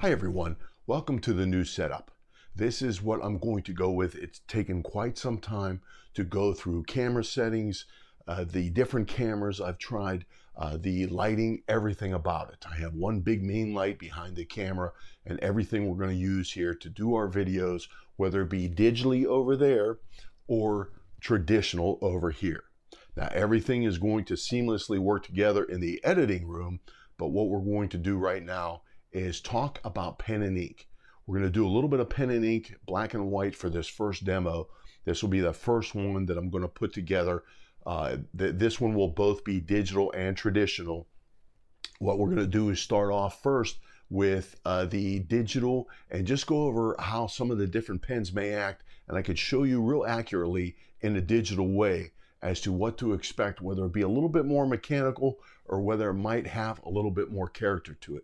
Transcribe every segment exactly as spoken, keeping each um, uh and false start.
Hi everyone, welcome to the new setup. This is what I'm going to go with. It's taken quite some time to go through camera settings, uh, the different cameras I've tried, uh, the lighting, everything about it. I have one big main light behind the camera and everything we're going to use here to do our videos, whether it be digitally over there or traditional over here. Now everything is going to seamlessly work together in the editing room, but what we're going to do right now is talk about pen and ink. We're going to do a little bit of pen and ink, black and white, for this first demo. This will be the first one that I'm going to put together. Uh, th this one will both be digital and traditional. What we're going to do is start off first with uh, the digital and just go over how some of the different pens may act. And I could show you real accurately in a digital way as to what to expect, whether it be a little bit more mechanical or whether it might have a little bit more character to it.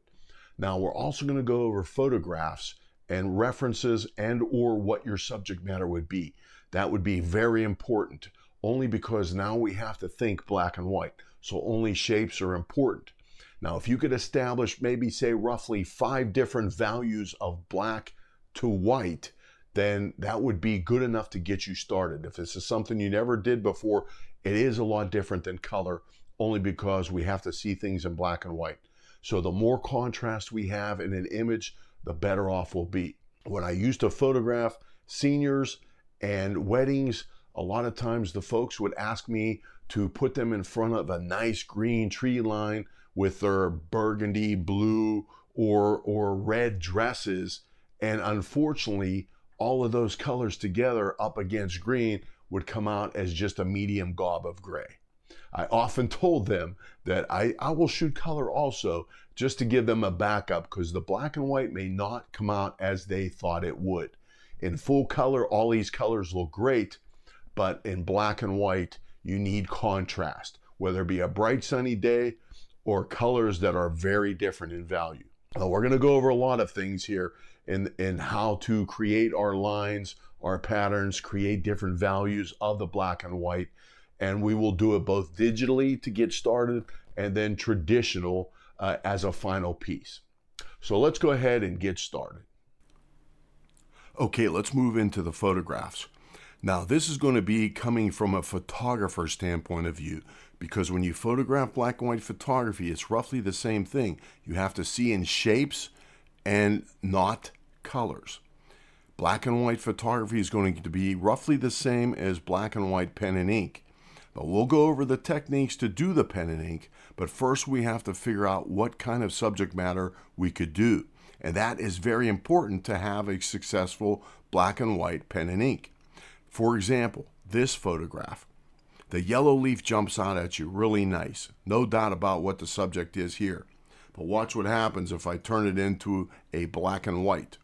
Now we're also going to go over photographs and references and or what your subject matter would be. That would be very important, only because now we have to think black and white. So only shapes are important. Now if you could establish maybe say roughly five different values of black to white, then that would be good enough to get you started. If this is something you never did before, it is a lot different than color, only because we have to see things in black and white. So the more contrast we have in an image, the better off we'll be. When I used to photograph seniors and weddings, a lot of times the folks would ask me to put them in front of a nice green tree line with their burgundy, blue, or, or red dresses. And unfortunately, all of those colors together up against green would come out as just a medium gob of gray. I often told them that I, I will shoot color also, just to give them a backup, because the black and white may not come out as they thought it would. In full color, all these colors look great, but in black and white, you need contrast, whether it be a bright sunny day or colors that are very different in value. Now, we're going to go over a lot of things here in, in how to create our lines, our patterns, create different values of the black and white. And we will do it both digitally to get started and then traditional uh, as a final piece. So let's go ahead and get started. Okay, let's move into the photographs. Now this is going to be coming from a photographer's standpoint of view, because when you photograph black and white photography, it's roughly the same thing. You have to see in shapes and not colors. Black and white photography is going to be roughly the same as black and white pen and ink. But we'll go over the techniques to do the pen and ink, but first we have to figure out what kind of subject matter we could do. And that is very important to have a successful black and white pen and ink. For example, this photograph. The yellow leaf jumps out at you really nice. No doubt about what the subject is here. But watch what happens if I turn it into a black and white.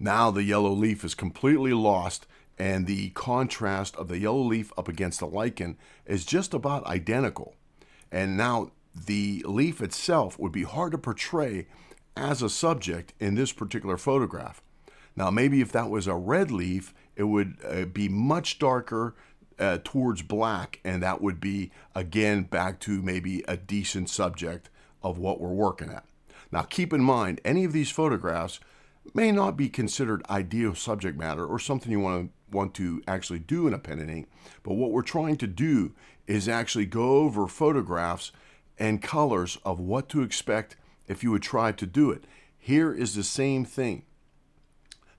Now the yellow leaf is completely lost, and the contrast of the yellow leaf up against the lichen is just about identical. And now the leaf itself would be hard to portray as a subject in this particular photograph. Now maybe if that was a red leaf, it would uh, be much darker uh, towards black, and that would be again back to maybe a decent subject of what we're working at. Now keep in mind, any of these photographs may not be considered ideal subject matter or something you want to want to actually do in a pen and ink, but what we're trying to do is actually go over photographs and colors of what to expect if you would try to do it. Here is the same thing.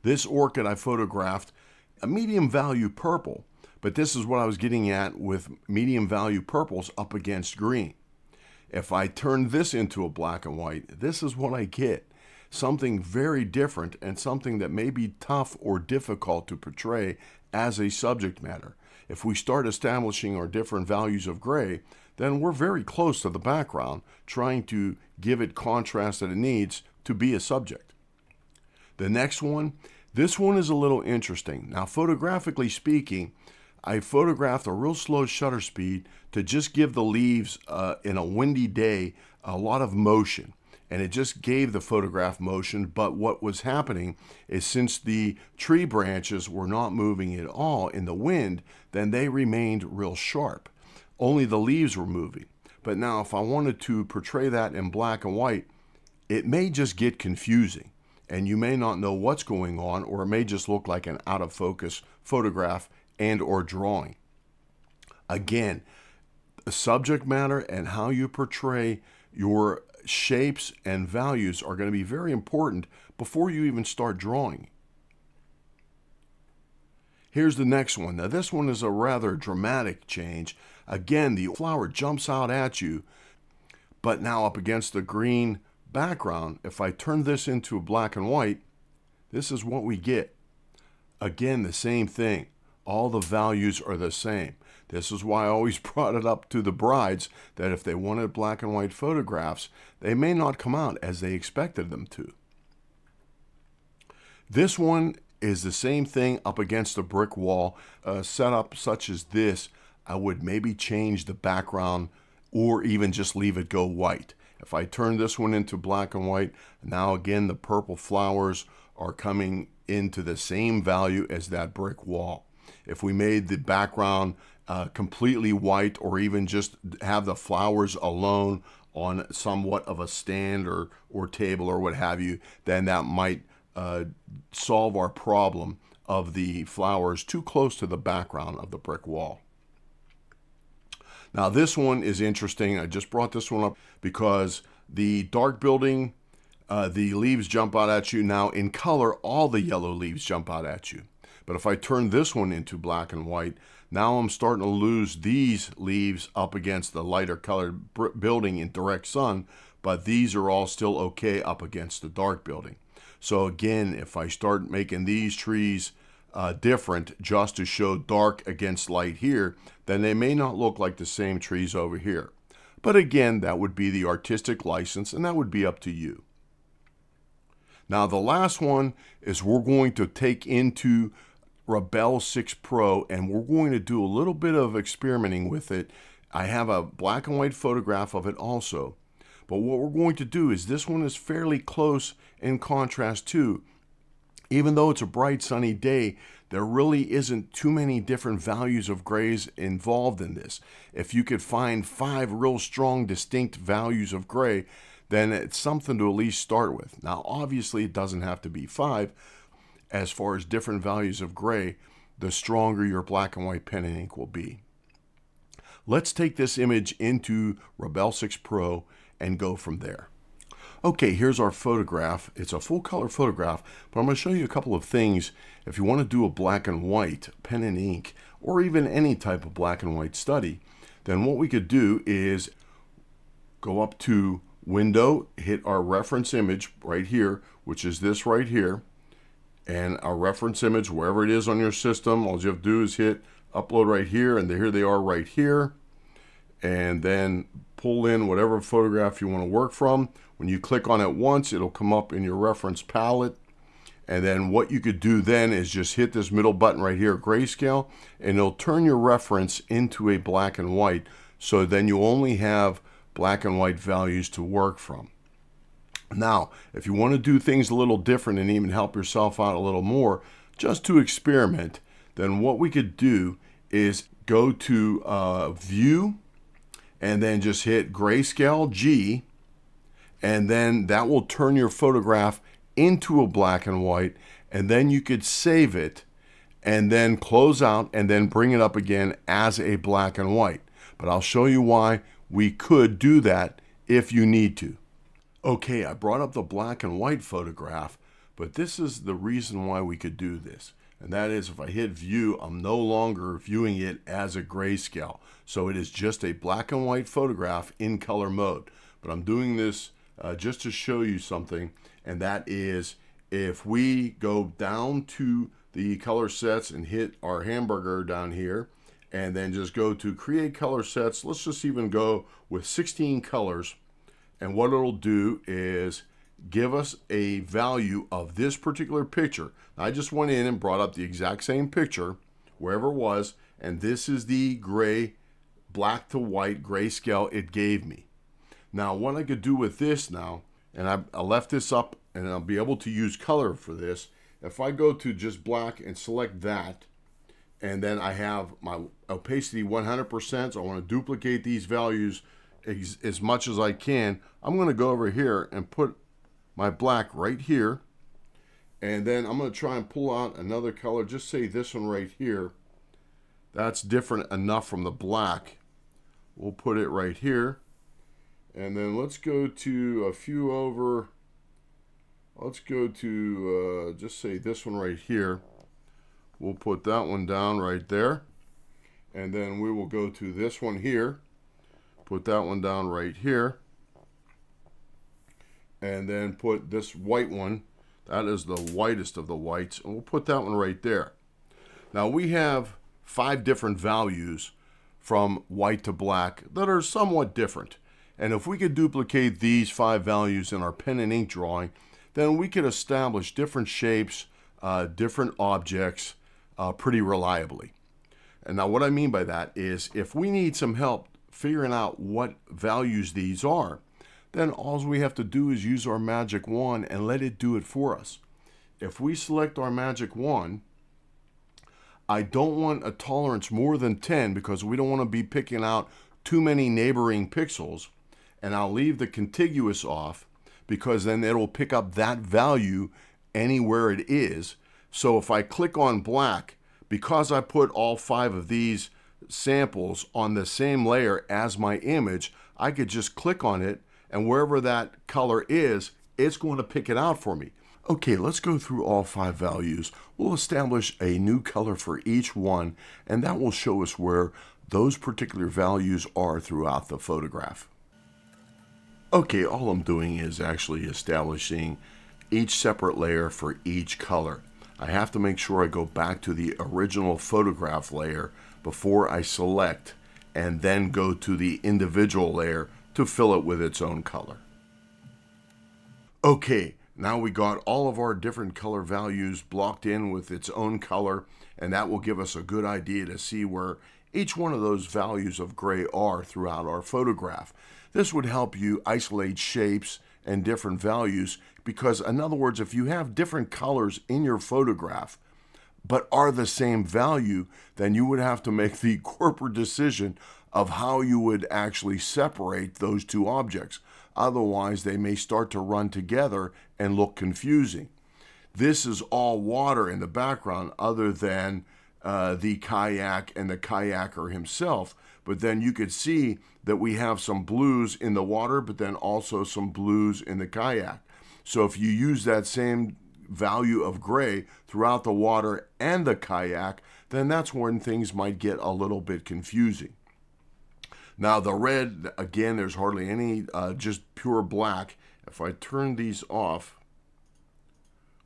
This orchid I photographed a medium value purple, but this is what I was getting at with medium value purples up against green. If I turn this into a black and white, this is what I get. Something very different and something that may be tough or difficult to portray as a subject matter. If we start establishing our different values of gray, then we're very close to the background, trying to give it contrast that it needs to be a subject. The next one, this one is a little interesting. Now, photographically speaking, I photographed a real slow shutter speed to just give the leaves uh, in a windy day a lot of motion. And it just gave the photograph motion, but what was happening is since the tree branches were not moving at all in the wind, then they remained real sharp. Only the leaves were moving. But now if I wanted to portray that in black and white, it may just get confusing and you may not know what's going on, or it may just look like an out of focus photograph and or drawing. Again, the subject matter and how you portray your shapes and values are going to be very important before you even start drawing. Here's the next one. Now this one is a rather dramatic change. Again, the flower jumps out at you, but now up against the green background. If I turn this into black and white, this is what we get. Again, the same thing. All the values are the same. This is why I always brought it up to the brides that if they wanted black and white photographs, they may not come out as they expected them to. This one is the same thing up against a brick wall. A setup such as this, I would maybe change the background or even just leave it go white. If I turn this one into black and white, now again the purple flowers are coming into the same value as that brick wall. If we made the background uh, completely white, or even just have the flowers alone on somewhat of a stand or, or table or what have you, then that might uh, solve our problem of the flowers too close to the background of the brick wall. Now this one is interesting. I just brought this one up because the dark building, uh, the leaves jump out at you. Now in color, all the yellow leaves jump out at you. But if I turn this one into black and white, now I'm starting to lose these leaves up against the lighter colored building in direct sun, but these are all still okay up against the dark building. So again, if I start making these trees Uh, different just to show dark against light here, then they may not look like the same trees over here. But again, that would be the artistic license, and that would be up to you. Now the last one is we're going to take into Rebelle six Pro, and we're going to do a little bit of experimenting with it. I have a black and white photograph of it also. But what we're going to do is, this one is fairly close in contrast to. Even though it's a bright sunny day, there really isn't too many different values of grays involved in this. If you could find five real strong distinct values of gray, then it's something to at least start with. Now obviously it doesn't have to be five. As far as different values of gray, the stronger your black and white pen and ink will be. Let's take this image into Rebelle six Pro and go from there. Okay, here's our photograph. It's a full color photograph, but I'm going to show you a couple of things. If you want to do a black and white pen and ink, or even any type of black and white study, then what we could do is go up to Window, hit our reference image right here, which is this right here, and our reference image, wherever it is on your system, all you have to do is hit upload right here, and here they are right here, and then pull in whatever photograph you want to work from. When you click on it once, it'll come up in your reference palette. And then what you could do then is just hit this middle button right here, grayscale, and it'll turn your reference into a black and white. So then you only have black and white values to work from. Now, if you want to do things a little different and even help yourself out a little more, just to experiment, then what we could do is go to uh, View, and then just hit grayscale G, and then that will turn your photograph into a black and white, and then you could save it and then close out and then bring it up again as a black and white. But I'll show you why we could do that if you need to. Okay, I brought up the black and white photograph, but this is the reason why we could do this. And that is, if I hit view, I'm no longer viewing it as a grayscale. So it is just a black and white photograph in color mode. But I'm doing this uh, just to show you something. And that is, if we go down to the color sets and hit our hamburger down here, and then just go to create color sets, let's just even go with sixteen colors. And what it'll do is give us a value of this particular picture. I just went in and brought up the exact same picture, wherever it was, and this is the gray, black to white grayscale it gave me. Now, what I could do with this now, and I, I left this up, and I'll be able to use color for this. If I go to just black and select that, and then I have my opacity one hundred percent, so I want to duplicate these values as, as much as I can. I'm going to go over here and put my black right here, and then I'm going to try and pull out another color. Just say this one right here. That's different enough from the black. We'll put it right here. And then let's go to a few over. Let's go to uh, just say this one right here. We'll put that one down right there. And then we will go to this one here. Put that one down right here. And then put this white one. That is the whitest of the whites. And we'll put that one right there. Now we have five different values from white to black that are somewhat different. And if we could duplicate these five values in our pen and ink drawing, then we could establish different shapes, uh, different objects uh, pretty reliably. And now what I mean by that is if we need some help figuring out what values these are, then all we have to do is use our magic wand and let it do it for us. If we select our magic wand, I don't want a tolerance more than ten because we don't want to be picking out too many neighboring pixels, and I'll leave the contiguous off because then it'll pick up that value anywhere it is. So if I click on black, because I put all five of these samples on the same layer as my image, I could just click on it, and wherever that color is, it's going to pick it out for me. Okay, let's go through all five values. We'll establish a new color for each one, and that will show us where those particular values are throughout the photograph. Okay, all I'm doing is actually establishing each separate layer for each color. I have to make sure I go back to the original photograph layer before I select and then go to the individual layer to fill it with its own color. Okay, now we got all of our different color values blocked in with its own color, and that will give us a good idea to see where each one of those values of gray are throughout our photograph. This would help you isolate shapes and different values because, in other words, if you have different colors in your photograph but are the same value, then you would have to make the corporate decision of how you would actually separate those two objects. Otherwise, they may start to run together and look confusing. This is all water in the background other than Uh, the kayak and the kayaker himself, but then you could see that we have some blues in the water, but then also some blues in the kayak. So if you use that same value of gray throughout the water and the kayak, then that's when things might get a little bit confusing. Now the red, again, there's hardly any, uh, just pure black. If I turn these off,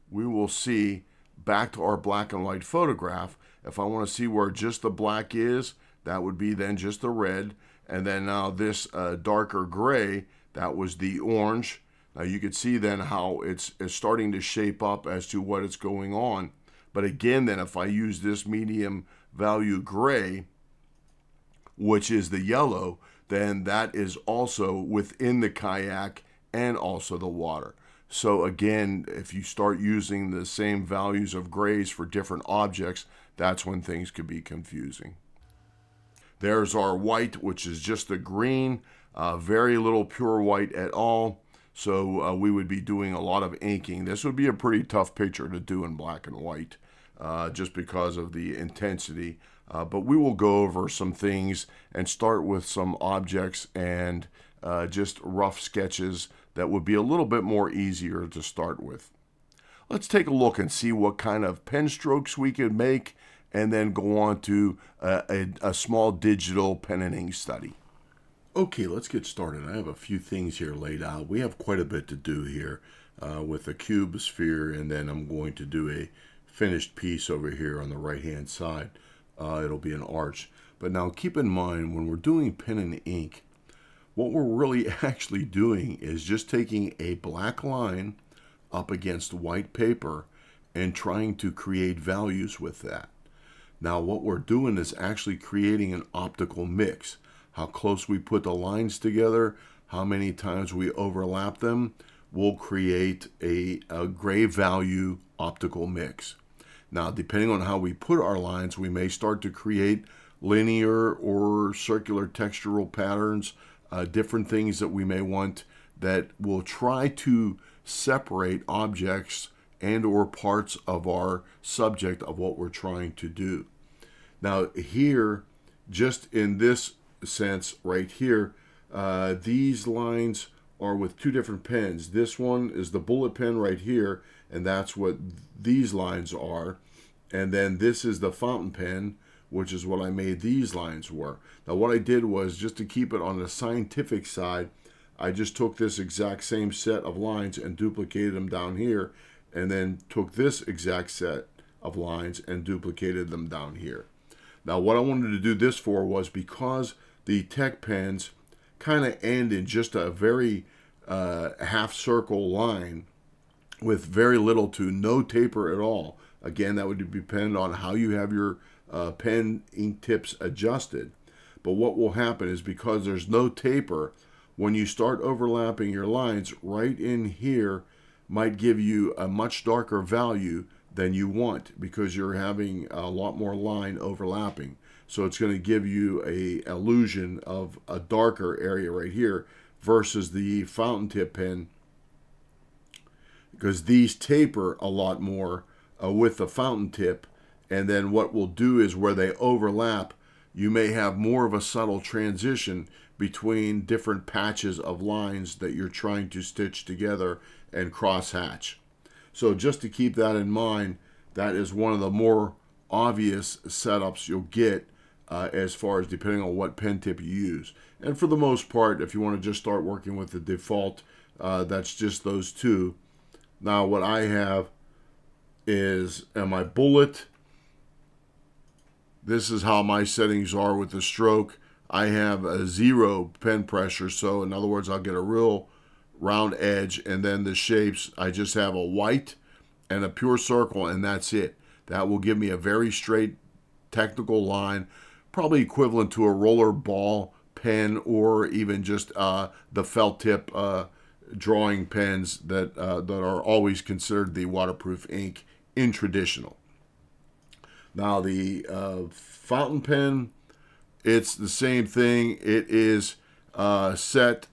we will see back to our black and white photograph. If I want to see where just the black is, that would be then just the red. And then now this uh, darker gray, that was the orange. Now you could see then how it's, it's starting to shape up as to what it's going on. But again, then if I use this medium value gray, which is the yellow, then that is also within the kayak and also the water. So again, if you start using the same values of grays for different objects, that's when things could be confusing. There's our white, which is just the green, uh, very little pure white at all. So uh, we would be doing a lot of inking. This would be a pretty tough picture to do in black and white uh, just because of the intensity. Uh, but we will go over some things and start with some objects and uh, just rough sketches that would be a little bit more easier to start with. Let's take a look and see what kind of pen strokes we could make and then go on to a, a, a small digital pen and ink study. Okay, let's get started. I have a few things here laid out. We have quite a bit to do here uh, with a cube, sphere, and then I'm going to do a finished piece over here on the right-hand side. Uh, it'll be an arch. But now keep in mind, when we're doing pen and ink, what we're really actually doing is just taking a black line up against white paper and trying to create values with that. Now what we're doing is actually creating an optical mix. How close we put the lines together, how many times we overlap them, will create a, a gray value optical mix. Now depending on how we put our lines, we may start to create linear or circular textural patterns, uh, different things that we may want that will try to separate objects and or parts of our subject of what we're trying to do. Now here, just in this sense right here, uh, these lines are with two different pens. This one is the bullet pen right here, and that's what these lines are. And then this is the fountain pen, which is what I made these lines were. Now what I did was, just to keep it on the scientific side, I just took this exact same set of lines and duplicated them down here, and then took this exact set of lines and duplicated them down here. Now what I wanted to do this for was because the tech pens kind of end in just a very uh, half circle line with very little to no taper at all. Again, that would depend on how you have your uh, pen ink tips adjusted. But what will happen is, because there's no taper, when you start overlapping your lines right in here, might give you a much darker value than you want, because you're having a lot more line overlapping. So it's going to give you a illusion of a darker area right here versus the fountain tip pen, because these taper a lot more uh, with the fountain tip. And then what we'll do is, where they overlap, you may have more of a subtle transition between different patches of lines that you're trying to stitch together and crosshatch. So just to keep that in mind, that is one of the more obvious setups you'll get uh, as far as depending on what pen tip you use. And for the most part, if you want to just start working with the default, uh, that's just those two. Now what I have is uh, my bullet. This is how my settings are with the stroke. I have a zero pen pressure, so in other words, I'll get a real round edge, and then the shapes, I just have a white and a pure circle, and that's it. That will give me a very straight technical line, probably equivalent to a roller ball pen, or even just uh, the felt tip uh, drawing pens that, uh, that are always considered the waterproof ink in traditional. Now the uh, fountain pen, it's the same thing. It is uh, set,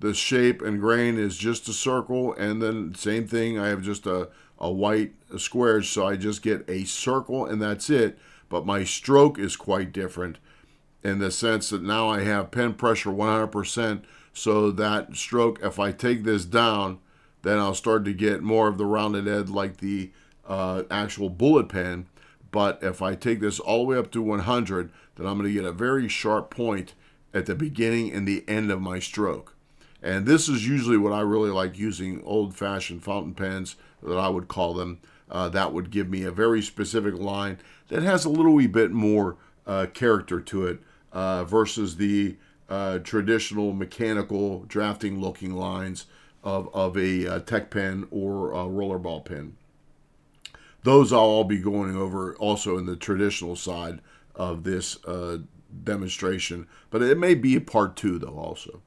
the shape and grain is just a circle, and then same thing, I have just a, a white square, so I just get a circle and that's it. But my stroke is quite different in the sense that now I have pen pressure one hundred percent, so that stroke, if I take this down, then I'll start to get more of the rounded edge like the uh, actual bullet pen. But if I take this all the way up to one hundred, then I'm going to get a very sharp point at the beginning and the end of my stroke. And this is usually what I really like using old-fashioned fountain pens, that I would call them. Uh, that would give me a very specific line that has a little wee bit more uh, character to it uh, versus the uh, traditional mechanical drafting-looking lines of, of a uh, tech pen or a rollerball pen. Those I'll all be going over also in the traditional side of this uh, demonstration, but it may be a part two though also.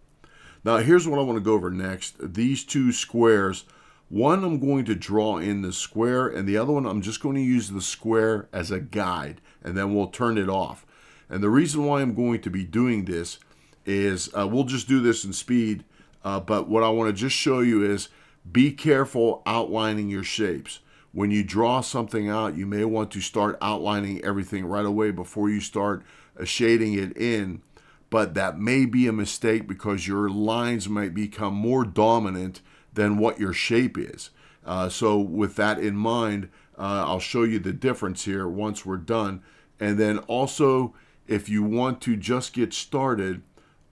Now here's what I want to go over next. These two squares, one I'm going to draw in the square, and the other one I'm just going to use the square as a guide, and then we'll turn it off. And the reason why I'm going to be doing this is uh, we'll just do this in speed, uh, but what I want to just show you is, be careful outlining your shapes. When you draw something out, you may want to start outlining everything right away before you start shading it in, but that may be a mistake, because your lines might become more dominant than what your shape is. Uh, so with that in mind, uh, I'll show you the difference here once we're done. And then also, if you want to just get started,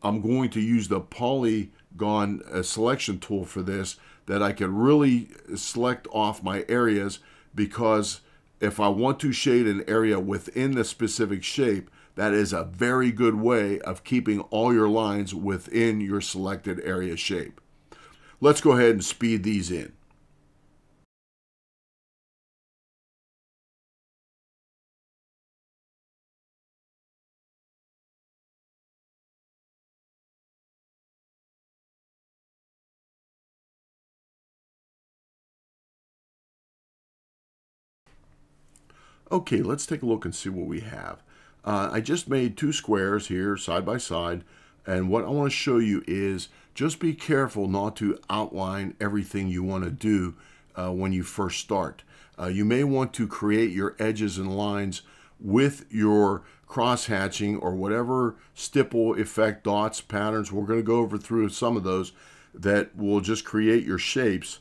I'm going to use the polygon uh, selection tool for this, that I can really select off my areas, because if I want to shade an area within the specific shape, that is a very good way of keeping all your lines within your selected area shape. Let's go ahead and speed these in. Okay, let's take a look and see what we have. Uh, I just made two squares here side by side, And what I want to show you is just be careful not to outline everything you want to do uh, when you first start. Uh, you may want to create your edges and lines with your cross-hatching or whatever stipple effect, dots, patterns. We're going to go over through some of those that will just create your shapes,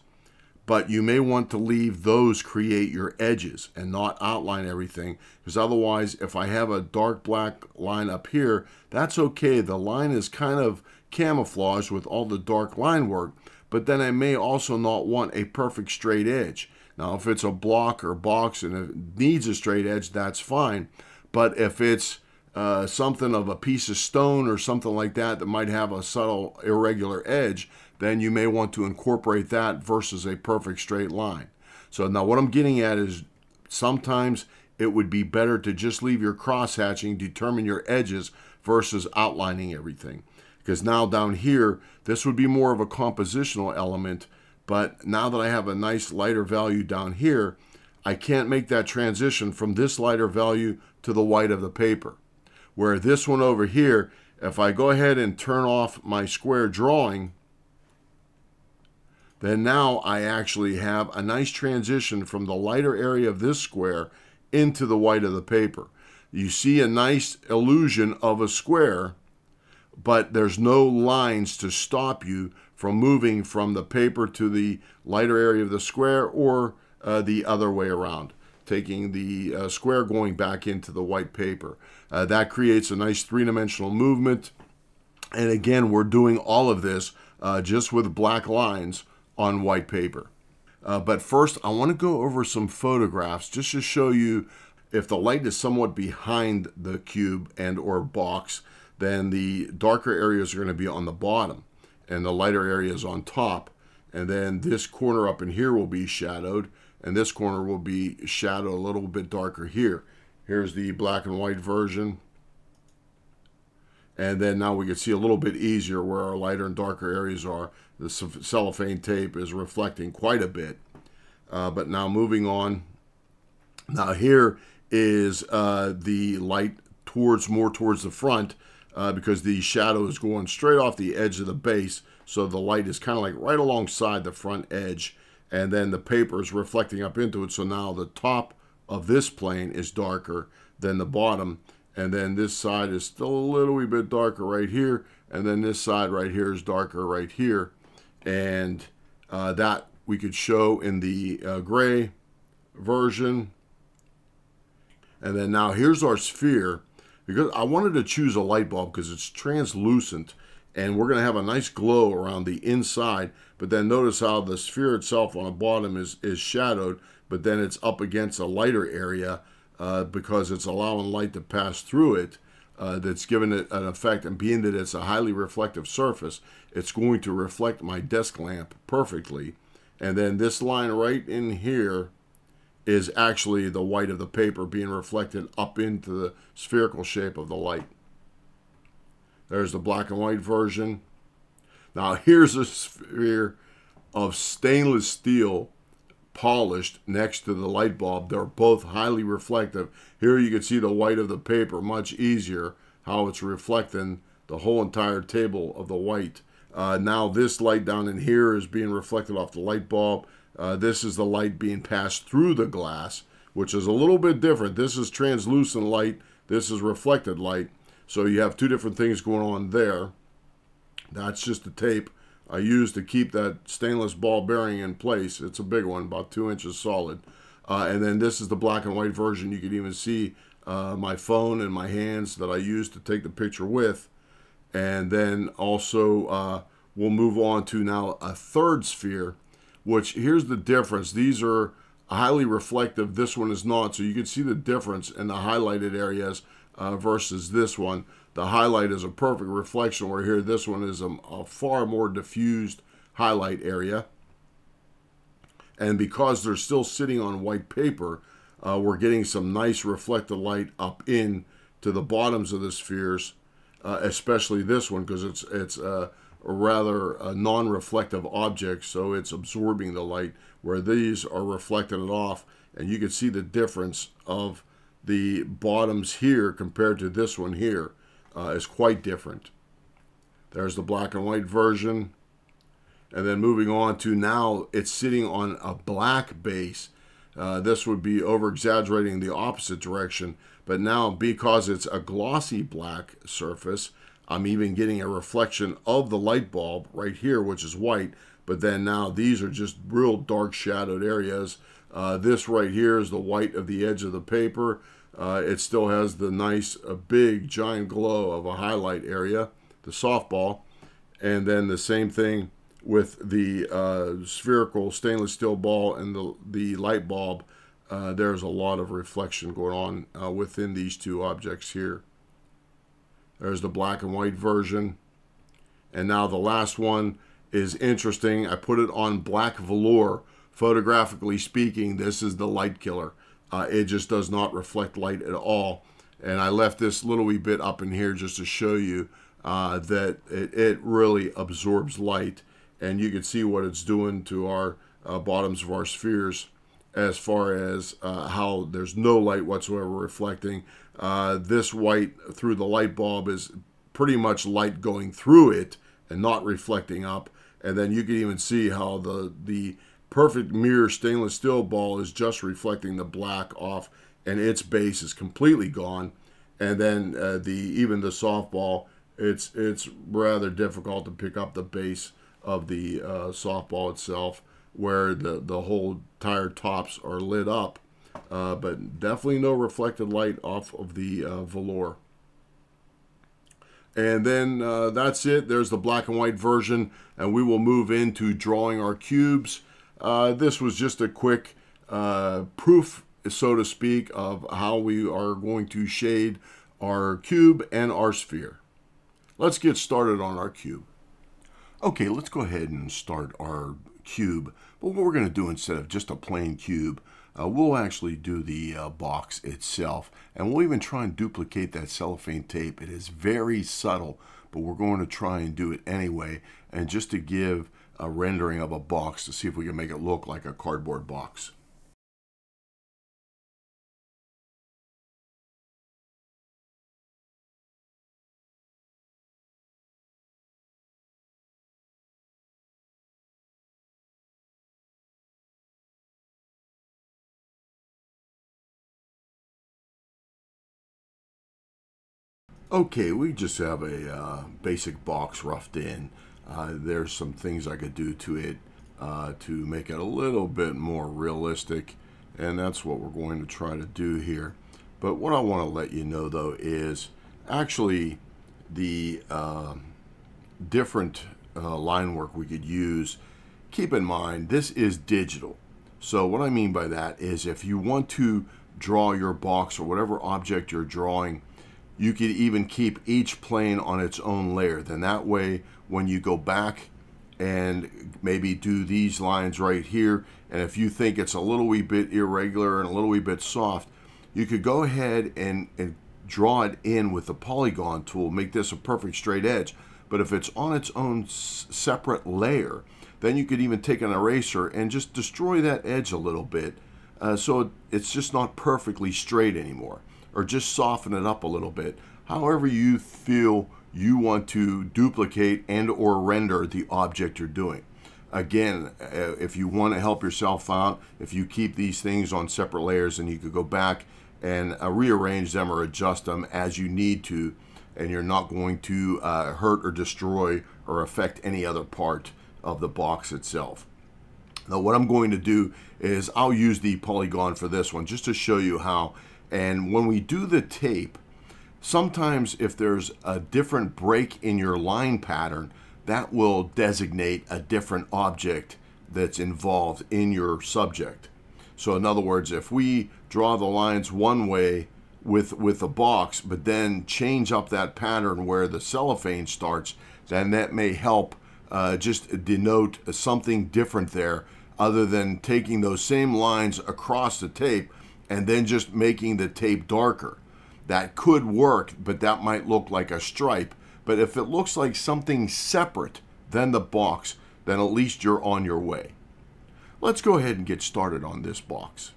but you may want to leave those create your edges and not outline everything, because otherwise, if I have a dark black line up here, that's okay. The line is kind of camouflaged with all the dark line work, but then I may also not want a perfect straight edge. Now, if it's a block or box and it needs a straight edge, that's fine. But if it's uh, something of a piece of stone or something like that that might have a subtle irregular edge, then you may want to incorporate that versus a perfect straight line. So now what I'm getting at is sometimes it would be better to just leave your cross-hatching, determine your edges versus outlining everything. Because now down here, this would be more of a compositional element. But now that I have a nice lighter value down here, I can't make that transition from this lighter value to the white of the paper. Where this one over here, if I go ahead and turn off my square drawing, then now I actually have a nice transition from the lighter area of this square into the white of the paper. You see a nice illusion of a square, but there's no lines to stop you from moving from the paper to the lighter area of the square, or uh, the other way around, taking the uh, square going back into the white paper. Uh, that creates a nice three-dimensional movement. And again, we're doing all of this uh, just with black lines on white paper. Uh, but first, I want to go over some photographs just to show you if the light is somewhat behind the cube and or box, then the darker areas are going to be on the bottom and the lighter areas on top. And then this corner up in here will be shadowed, and this corner will be shadowed a little bit darker here. Here's the black and white version. And then now we can see a little bit easier where our lighter and darker areas are. The cellophane tape is reflecting quite a bit. Uh, but now moving on. Now here is uh, the light towards more towards the front. Uh, because the shadow is going straight off the edge of the base, so the light is kind of like right alongside the front edge, and then the paper is reflecting up into it, so now the top of this plane is darker than the bottom, and then this side is still a little wee bit darker right here, and then this side right here is darker right here, and uh, that we could show in the uh, gray version. And then now here's our sphere. Because I wanted to choose a light bulb because it's translucent and we're going to have a nice glow around the inside, but then notice how the sphere itself on the bottom is, is shadowed, but then it's up against a lighter area uh, because it's allowing light to pass through it. Uh, that's giving it an effect, and being that it's a highly reflective surface, it's going to reflect my desk lamp perfectly. And then this line right in here is actually the white of the paper being reflected up into the spherical shape of the light. There's the black and white version. Now here's a sphere of stainless steel polished next to the light bulb. They're both highly reflective. Here you can see the white of the paper much easier, how it's reflecting the whole entire table of the white. Uh, now this light down in here is being reflected off the light bulb. Uh, this is the light being passed through the glass, which is a little bit different. This is translucent light. This is reflected light. So you have two different things going on there. That's just the tape I use to keep that stainless ball bearing in place. It's a big one, about two inches solid. Uh, and then this is the black and white version. You can even see uh, my phone and my hands that I use to take the picture with. And then also uh, we'll move on to now a third sphere. Which, here's the difference. These are highly reflective. This one is not. So you can see the difference in the highlighted areas uh, versus this one. The highlight is a perfect reflection, where here this one is a, a far more diffused highlight area. And because they're still sitting on white paper, uh, we're getting some nice reflected light up in to the bottoms of the spheres, uh, especially this one, because it's it's uh, or rather a non-reflective object, so it's absorbing the light, where these are reflecting it off. And you can see the difference of the bottoms here compared to this one here uh, is quite different. There's the black and white version. And then moving on to now, it's sitting on a black base. Uh, this would be over-exaggerating the opposite direction. But now, because it's a glossy black surface, I'm even getting a reflection of the light bulb right here, which is white. But then now, these are just real dark shadowed areas. Uh, this right here is the white of the edge of the paper. Uh, it still has the nice, uh, big, giant glow of a highlight area, the softball. And then the same thing with the uh, spherical stainless steel ball and the, the light bulb. Uh, there's a lot of reflection going on uh, within these two objects here. There's the black and white version. And now the last one is interesting. I put it on black velour. Photographically speaking, this is the light killer. Uh, it just does not reflect light at all. And I left this little wee bit up in here just to show you uh, that it, it really absorbs light. And you can see what it's doing to our uh, bottoms of our spheres as far as uh, how there's no light whatsoever reflecting. Uh, this white through the light bulb is pretty much light going through it and not reflecting up. And then you can even see how the, the perfect mirror stainless steel ball is just reflecting the black off, and its base is completely gone. And then uh, the even the softball, it's, it's rather difficult to pick up the base of the uh, softball itself, where the, the whole tire tops are lit up, uh, but definitely no reflected light off of the uh, velour. And then uh, that's it. There's the black and white version, and we will move into drawing our cubes. Uh, this was just a quick uh, proof, so to speak, of how we are going to shade our cube and our sphere. Let's get started on our cube. Okay, let's go ahead and start our cube. But what we're going to do instead of just a plain cube, uh, we'll actually do the uh, box itself. And we'll even try and duplicate that cellophane tape. It is very subtle, but we're going to try and do it anyway. And just to give a rendering of a box to see if we can make it look like a cardboard box. Okay, we just have a uh, basic box roughed in. Uh, there's some things I could do to it uh, to make it a little bit more realistic, and that's what we're going to try to do here. But what I want to let you know, though, is actually the uh, different uh, line work we could use. Keep in mind, this is digital. So what I mean by that is if you want to draw your box or whatever object you're drawing, you could even keep each plane on its own layer. Then that way, when you go back and maybe do these lines right here, and if you think it's a little wee bit irregular and a little wee bit soft, you could go ahead and, and draw it in with the polygon tool, make this a perfect straight edge. But if it's on its own separate layer, then you could even take an eraser and just destroy that edge a little bit, uh, so it's just not perfectly straight anymore. Or just soften it up a little bit. However you feel you want to duplicate and or render the object you're doing. Again, if you want to help yourself out, if you keep these things on separate layers, and you could go back and uh, rearrange them or adjust them as you need to, and you're not going to uh, hurt or destroy or affect any other part of the box itself. Now what I'm going to do is I'll use the polygon for this one just to show you how. And when we do the tape, sometimes if there's a different break in your line pattern, that will designate a different object that's involved in your subject. So in other words, if we draw the lines one way with, with a box, but then change up that pattern where the cellophane starts, then that may help uh, just denote something different there, other than taking those same lines across the tape and then just making the tape darker. That could work, but that might look like a stripe. But if it looks like something separate than the box, then at least you're on your way. Let's go ahead and get started on this box.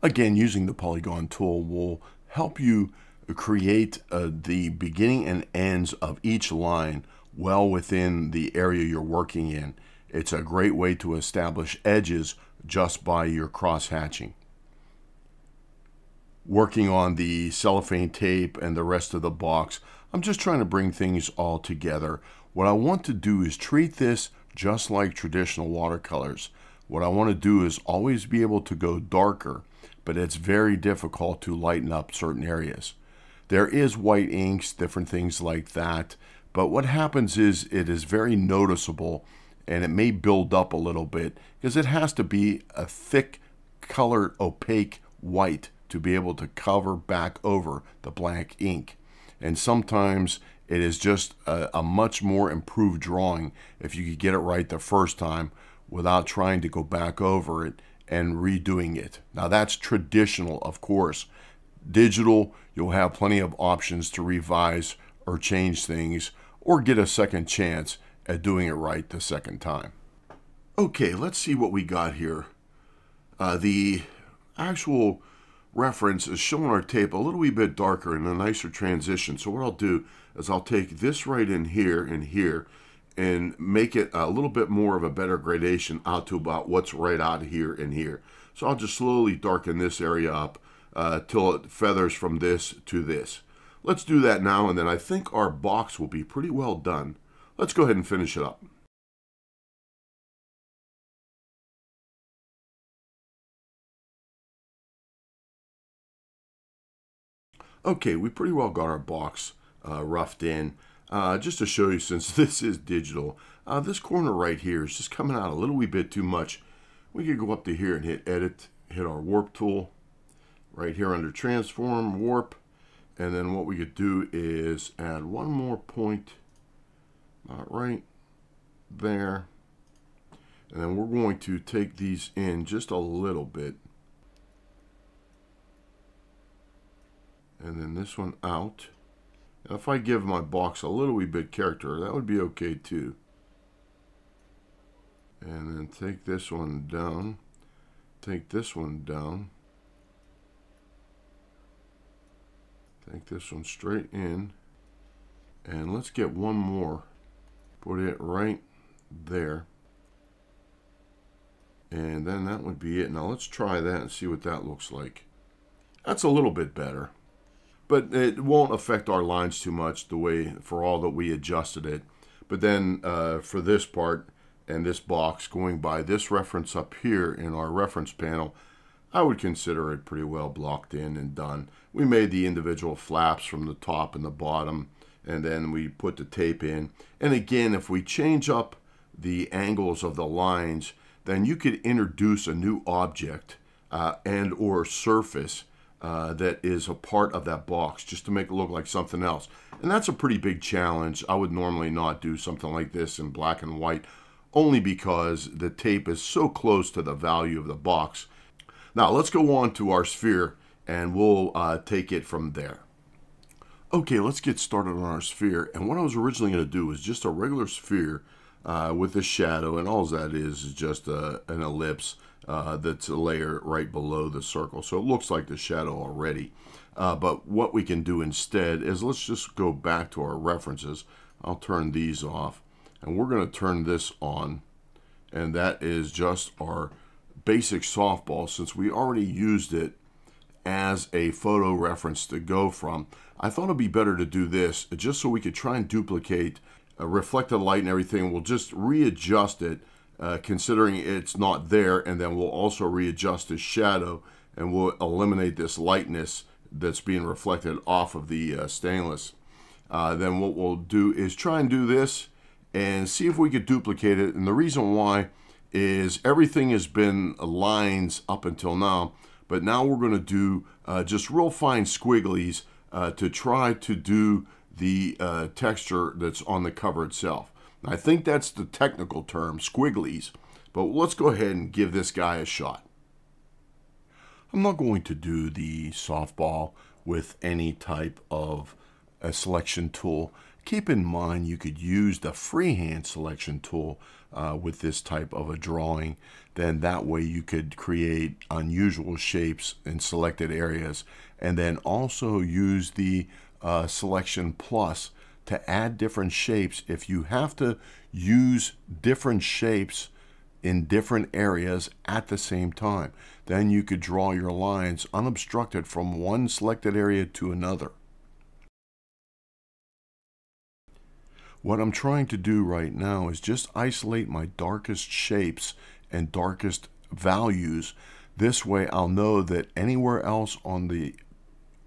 Again, using the polygon tool will help you create uh, the beginning and ends of each line well within the area you're working in. It's a great way to establish edges just by your cross hatching. Working on the cellophane tape and the rest of the box, I'm just trying to bring things all together. What I want to do is treat this just like traditional watercolors. What I want to do is always be able to go darker, but it's very difficult to lighten up certain areas. There is white inks, different things like that, but what happens is it is very noticeable and it may build up a little bit because it has to be a thick color, opaque white to be able to cover back over the black ink. And sometimes it is just a, a much more improved drawing if you could get it right the first time without trying to go back over it and redoing it. Now that's traditional, of course. Digital, you'll have plenty of options to revise or change things or get a second chance at doing it right the second time. Okay, let's see what we got here. Uh, the actual reference is showing our tape a little wee bit darker and a nicer transition. So what I'll do is I'll take this right in here and here and make it a little bit more of a better gradation out to about what's right out here and here. So I'll just slowly darken this area up uh, till it feathers from this to this. Let's do that now, and then I think our box will be pretty well done. Let's go ahead and finish it up. Okay, we pretty well got our box uh, roughed in. Uh, just to show you, since this is digital, uh, this corner right here is just coming out a little wee bit too much. We could go up to here and hit Edit, hit our Warp tool, right here under Transform, Warp, and then what we could do is add one more point, not right there, and then we're going to take these in just a little bit, and then this one out. If I give my box a little wee bit character, that would be okay too. And then take this one down, take this one down, take this one straight in, and let's get one more. Put it right there. And then that would be it. Now let's try that and see what that looks like. That's a little bit better, but it won't affect our lines too much the way, for all that we adjusted it. But then uh, for this part and this box, going by this reference up here in our reference panel, I would consider it pretty well blocked in and done. We made the individual flaps from the top and the bottom, and then we put the tape in. And again, if we change up the angles of the lines, then you could introduce a new object uh, and or surface Uh, that is a part of that box, just to make it look like something else. And that's a pretty big challenge. I would normally not do something like this in black and white, only because the tape is so close to the value of the box. Now let's go on to our sphere and we'll uh, take it from there. Okay, let's get started on our sphere. And what I was originally going to do was just a regular sphere uh, with a shadow, and all that is is just a, an ellipse Uh, that's a layer right below the circle. So it looks like the shadow already. Uh, but what we can do instead is let's just go back to our references. I'll turn these off, and we're going to turn this on. And that is just our basic softball, since we already used it as a photo reference to go from. I thought it'd be better to do this just so we could try and duplicate uh, reflected light and everything. We'll just readjust it, Uh, considering it's not there, and then we'll also readjust this shadow, and we'll eliminate this lightness that's being reflected off of the uh, stainless. Uh, then what we'll do is try and do this and see if we could duplicate it. And the reason why is everything has been lines up until now, but now we're going to do uh, just real fine squigglies uh, to try to do the uh, texture that's on the cover itself. I think that's the technical term, squigglies, but let's go ahead and give this guy a shot. I'm not going to do the softball with any type of a selection tool. Keep in mind you could use the freehand selection tool uh, with this type of a drawing. Then that way you could create unusual shapes in selected areas, and then also use the uh, selection plus to add different shapes if you have to use different shapes in different areas at the same time. Then you could draw your lines unobstructed from one selected area to another. What I'm trying to do right now is just isolate my darkest shapes and darkest values. This way I'll know that anywhere else on the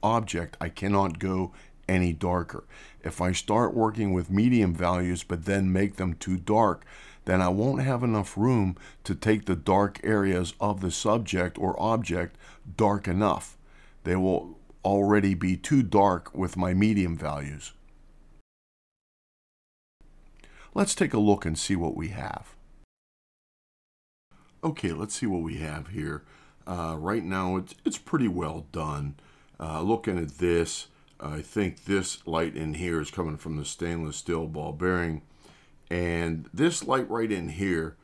object I cannot go any darker. If I start working with medium values but then make them too dark, then I won't have enough room to take the dark areas of the subject or object dark enough. They will already be too dark with my medium values. Let's take a look and see what we have. Okay, let's see what we have here. Uh, right now it's, it's pretty well done. Uh, looking at this, I think this light in here is coming from the stainless steel ball bearing. And this light right in here,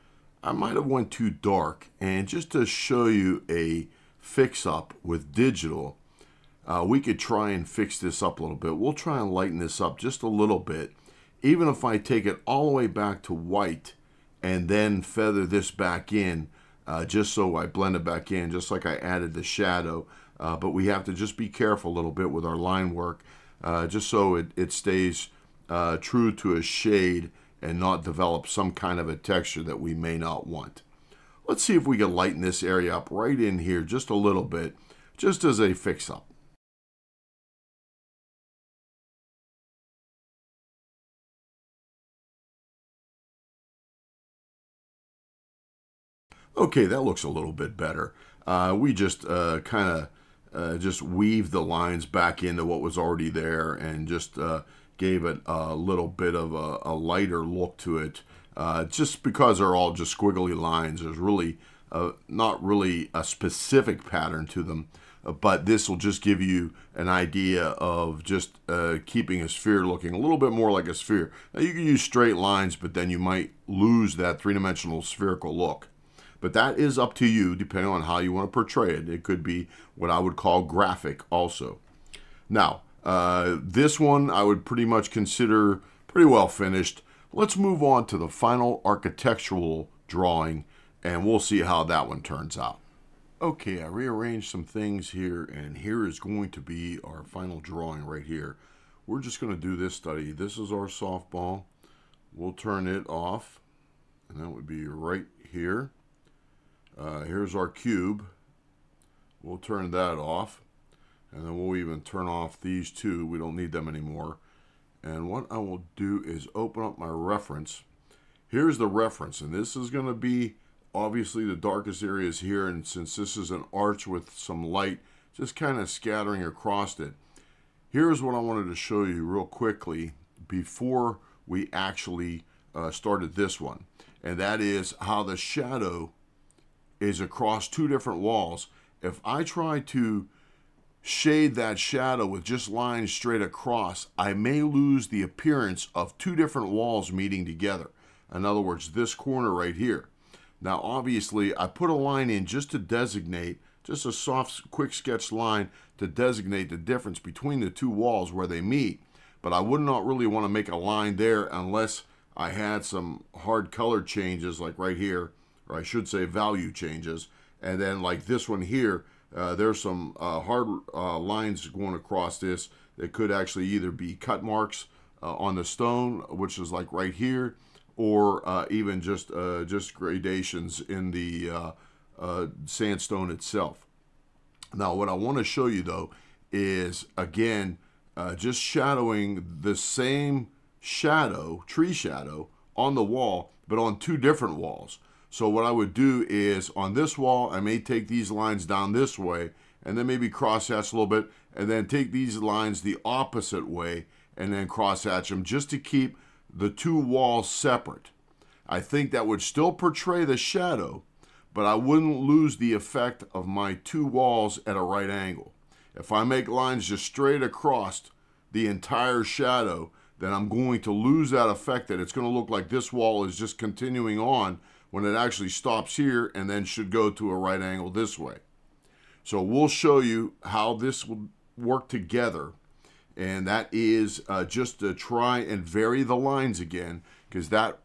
I might have went too dark. And just to show you a fix up with digital, uh, we could try and fix this up a little bit. We'll try and lighten this up just a little bit. Even if I take it all the way back to white and then feather this back in, uh, just so I blend it back in, just like I added the shadow. Uh, but we have to just be careful a little bit with our line work, uh, just so it, it stays uh, true to a shade and not develop some kind of a texture that we may not want. Let's see if we can lighten this area up right in here just a little bit, just as a fix-up. Okay, that looks a little bit better. Uh, we just uh, kind of uh, just weave the lines back into what was already there and just uh, gave it a little bit of a, a lighter look to it. Uh, just because they're all just squiggly lines, there's really uh, not really a specific pattern to them, uh, but this will just give you an idea of just uh, keeping a sphere looking a little bit more like a sphere. Now you can use straight lines, but then you might lose that three-dimensional spherical look. But that is up to you, depending on how you want to portray it. It could be what I would call graphic also. Now, Uh, this one I would pretty much consider pretty well finished. Let's move on to the final architectural drawing and we'll see how that one turns out. Okay, I rearranged some things here, and here is going to be our final drawing right here. We're just going to do this study. This is our softball. We'll turn it off, and that would be right here. Uh, here's our cube. We'll turn that off. And then we'll even turn off these two. We don't need them anymore. And what I will do is open up my reference. Here's the reference. And this is going to be, obviously, the darkest areas here. And since this is an arch with some light, just kind of scattering across it. Here's what I wanted to show you real quickly before we actually uh, started this one. And that is how the shadow is across two different walls. If I try to shade that shadow with just lines straight across, I may lose the appearance of two different walls meeting together. In other words, this corner right here. Now, obviously, I put a line in just to designate, just a soft, quick sketch line to designate the difference between the two walls where they meet. But I would not really want to make a line there unless I had some hard color changes, like right here, or I should say value changes. And then like this one here, Uh, there's some uh, hard uh, lines going across this that could actually either be cut marks uh, on the stone, which is like right here, or uh, even just uh, just gradations in the uh, uh, sandstone itself. Now, what I want to show you though is again uh, just shadowing the same shadow, tree shadow, on the wall, but on two different walls. So what I would do is on this wall, I may take these lines down this way and then maybe cross-hatch a little bit and then take these lines the opposite way and then cross-hatch them just to keep the two walls separate. I think that would still portray the shadow, but I wouldn't lose the effect of my two walls at a right angle. If I make lines just straight across the entire shadow, then I'm going to lose that effect that it's going to look like this wall is just continuing on when it actually stops here and then should go to a right angle this way. So we'll show you how this will work together, and that is uh, just to try and vary the lines again, because that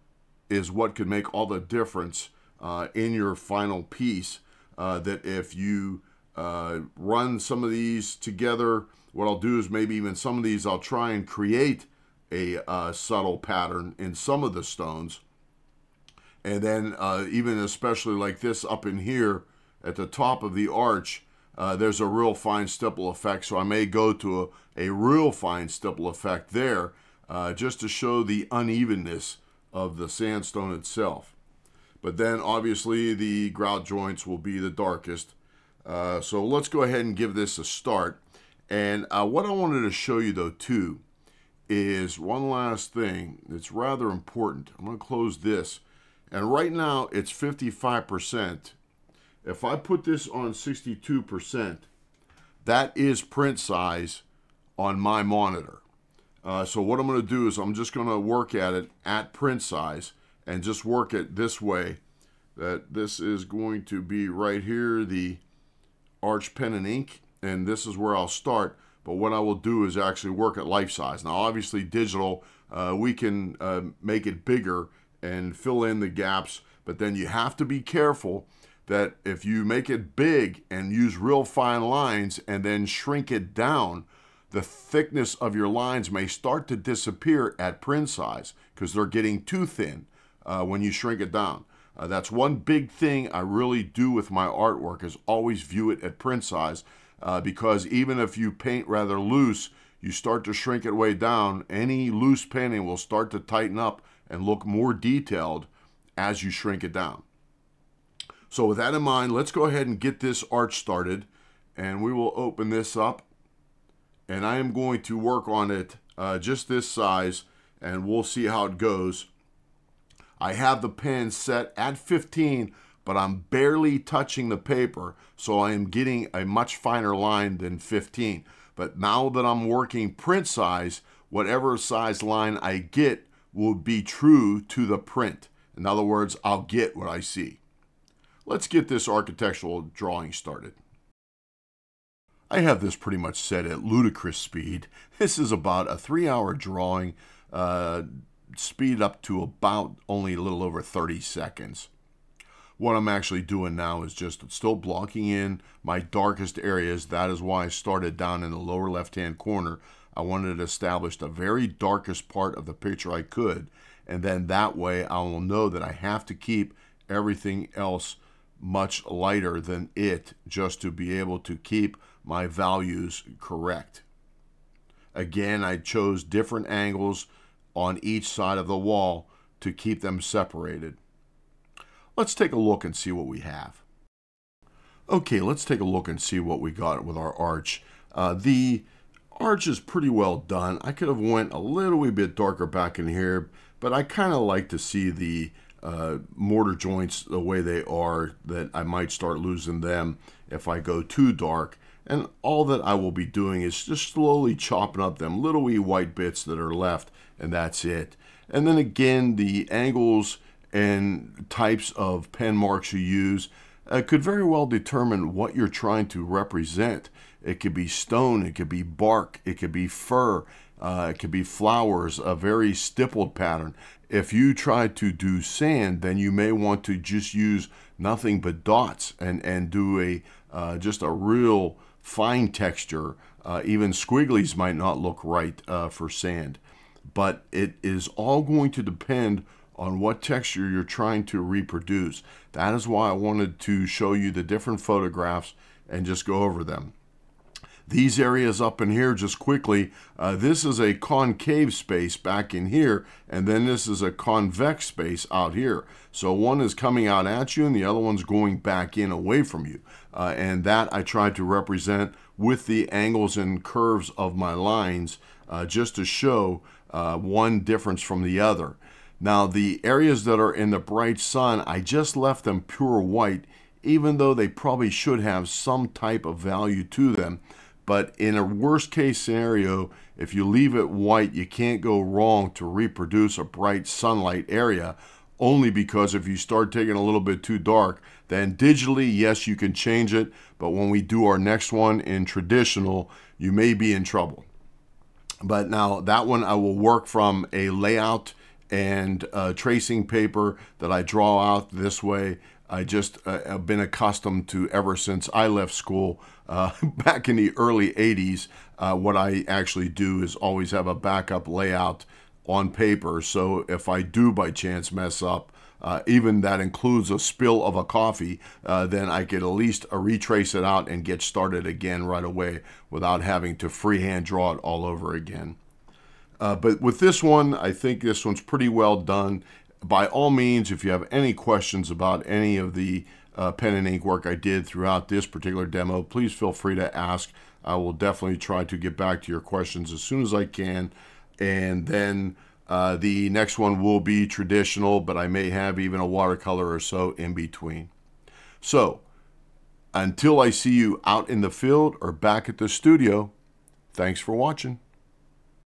is what could make all the difference uh, in your final piece. Uh, that if you uh, run some of these together, what I'll do is maybe even some of these I'll try and create a uh, subtle pattern in some of the stones. And then uh, even especially like this up in here at the top of the arch, uh, there's a real fine stipple effect. So I may go to a, a real fine stipple effect there uh, just to show the unevenness of the sandstone itself. But then obviously the grout joints will be the darkest. Uh, so let's go ahead and give this a start. And uh, what I wanted to show you though too is one last thing that's rather important. I'm gonna close this. And right now it's fifty-five percent. If I put this on sixty-two percent, that is print size on my monitor. Uh, so what I'm gonna do is I'm just gonna work at it at print size and just work it this way, that this is going to be right here, the arch pen and ink, and this is where I'll start. But what I will do is actually work at life size. Now obviously digital, uh, we can uh, make it bigger and fill in the gaps, but then you have to be careful that if you make it big and use real fine lines and then shrink it down, the thickness of your lines may start to disappear at print size because they're getting too thin uh, when you shrink it down. Uh, that's one big thing I really do with my artwork, is always view it at print size, uh, because even if you paint rather loose, you start to shrink it way down, any loose painting will start to tighten up and look more detailed as you shrink it down. So with that in mind, let's go ahead and get this arch started, and we will open this up, and I am going to work on it uh, just this size, and we'll see how it goes. I have the pen set at fifteen, but I'm barely touching the paper, so I am getting a much finer line than fifteen. But now that I'm working print size, whatever size line I get will be true to the print. In other words, I'll get what I see. Let's get this architectural drawing started. I have this pretty much set at ludicrous speed. This is about a three-hour drawing, uh, speed up to about only a little over thirty seconds. What I'm actually doing now is just still blocking in my darkest areas. That is why I started down in the lower left-hand corner. I wanted to establish the very darkest part of the picture I could, and then that way I will know that I have to keep everything else much lighter than it, just to be able to keep my values correct. Again, I chose different angles on each side of the wall to keep them separated. Let's take a look and see what we have. Okay, let's take a look and see what we got with our arch. Uh, the arch is pretty well done. I could have went a little wee bit darker back in here, but I kind of like to see the Uh, mortar joints the way they are, that I might start losing them if I go too dark. And all that I will be doing is just slowly chopping up them little wee white bits that are left, and that's it. And then again, the angles and types of pen marks you use uh, could very well determine what you're trying to represent. It could be stone, it could be bark, it could be fur, uh, it could be flowers, a very stippled pattern. If you try to do sand, then you may want to just use nothing but dots and, and do a uh, just a real fine texture. Uh, even squigglies might not look right uh, for sand. But it is all going to depend on what texture you're trying to reproduce. That is why I wanted to show you the different photographs and just go over them. These areas up in here, just quickly, uh, this is a concave space back in here, and then this is a convex space out here. So one is coming out at you and the other one's going back in away from you. Uh, and that I tried to represent with the angles and curves of my lines uh, just to show uh, one difference from the other. Now the areas that are in the bright sun, I just left them pure white, even though they probably should have some type of value to them. But in a worst case scenario, if you leave it white, you can't go wrong to reproduce a bright sunlight area, only because if you start taking a little bit too dark, then digitally, yes, you can change it. But when we do our next one in traditional, you may be in trouble. But now that one, I will work from a layout and uh, tracing paper that I draw out this way. I just uh, have been accustomed to ever since I left school uh, back in the early eighties. Uh, what I actually do is always have a backup layout on paper. So if I do by chance mess up, uh, even that includes a spill of a coffee, uh, then I could at least uh, retrace it out and get started again right away without having to freehand draw it all over again. Uh, but with this one, I think this one's pretty well done. By all means, if you have any questions about any of the uh, pen and ink work I did throughout this particular demo, please feel free to ask. I will definitely try to get back to your questions as soon as I can. And then uh, the next one will be traditional, but I may have even a watercolor or so in between. So until I see you out in the field or back at the studio, thanks for watching.